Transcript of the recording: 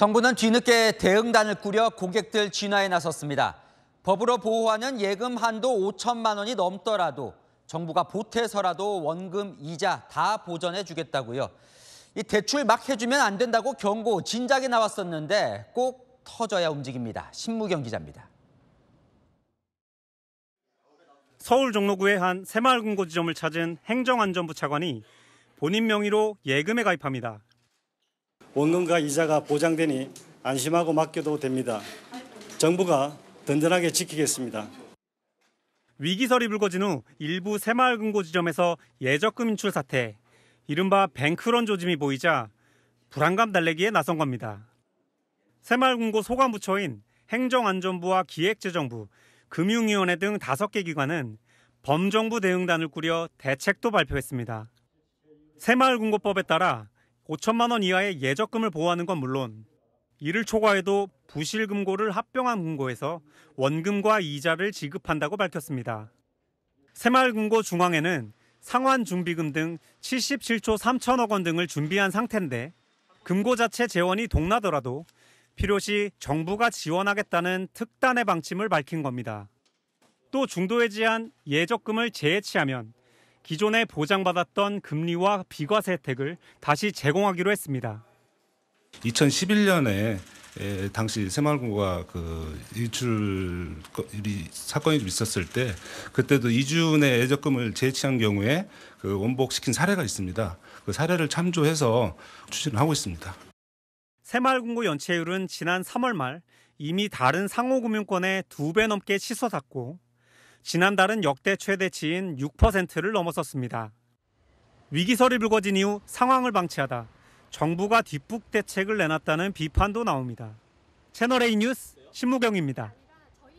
정부는 뒤늦게 대응단을 꾸려 고객들 진화에 나섰습니다. 법으로 보호하는 예금 한도 5천만 원이 넘더라도 정부가 보태서라도 원금, 이자 다 보전해 주겠다고요. 이 대출 막 해주면 안 된다고 경고 진작에 나왔었는데 꼭 터져야 움직입니다. 신무경 기자입니다. 서울 종로구의 한 새마을금고 지점을 찾은 행정안전부 차관이 본인 명의로 예금에 가입합니다. 원금과 이자가 보장되니 안심하고 맡겨도 됩니다. 정부가 든든하게 지키겠습니다. 위기설이 불거진 후 일부 새마을금고 지점에서 예적금 인출 사태, 이른바 뱅크런 조짐이 보이자 불안감 달래기에 나선 겁니다. 새마을금고 소관부처인 행정안전부와 기획재정부, 금융위원회 등 5개 기관은 범정부 대응단을 꾸려 대책도 발표했습니다. 새마을금고법에 따라 5천만 원 이하의 예적금을 보호하는 건 물론 이를 초과해도 부실금고를 합병한 금고에서 원금과 이자를 지급한다고 밝혔습니다. 새마을금고 중앙에는 상환준비금 등 77조 3천억 원 등을 준비한 상태인데 금고 자체 재원이 동나더라도 필요시 정부가 지원하겠다는 특단의 방침을 밝힌 겁니다. 또 중도해지한 예적금을 재해치하면 기존에 보장받았던 금리와 비과세 혜택을 다시 제공하기로 했습니다. 2011년에 당시 새마을금고가 인출 사건이 있었을 때 그때도 이준의 예적금을 재해치한 경우에 원복시킨 사례가 있습니다. 그 사례를 참조해서 추진을 하고 있습니다. 새마을금고 연체율은 지난 3월 말 이미 다른 상호금융권의 2배 넘게 치솟았고 지난달은 역대 최대치인 6%를 넘어섰습니다. 위기설이 불거진 이후 상황을 방치하다 정부가 뒷북 대책을 내놨다는 비판도 나옵니다. 채널A 뉴스 신무경입니다.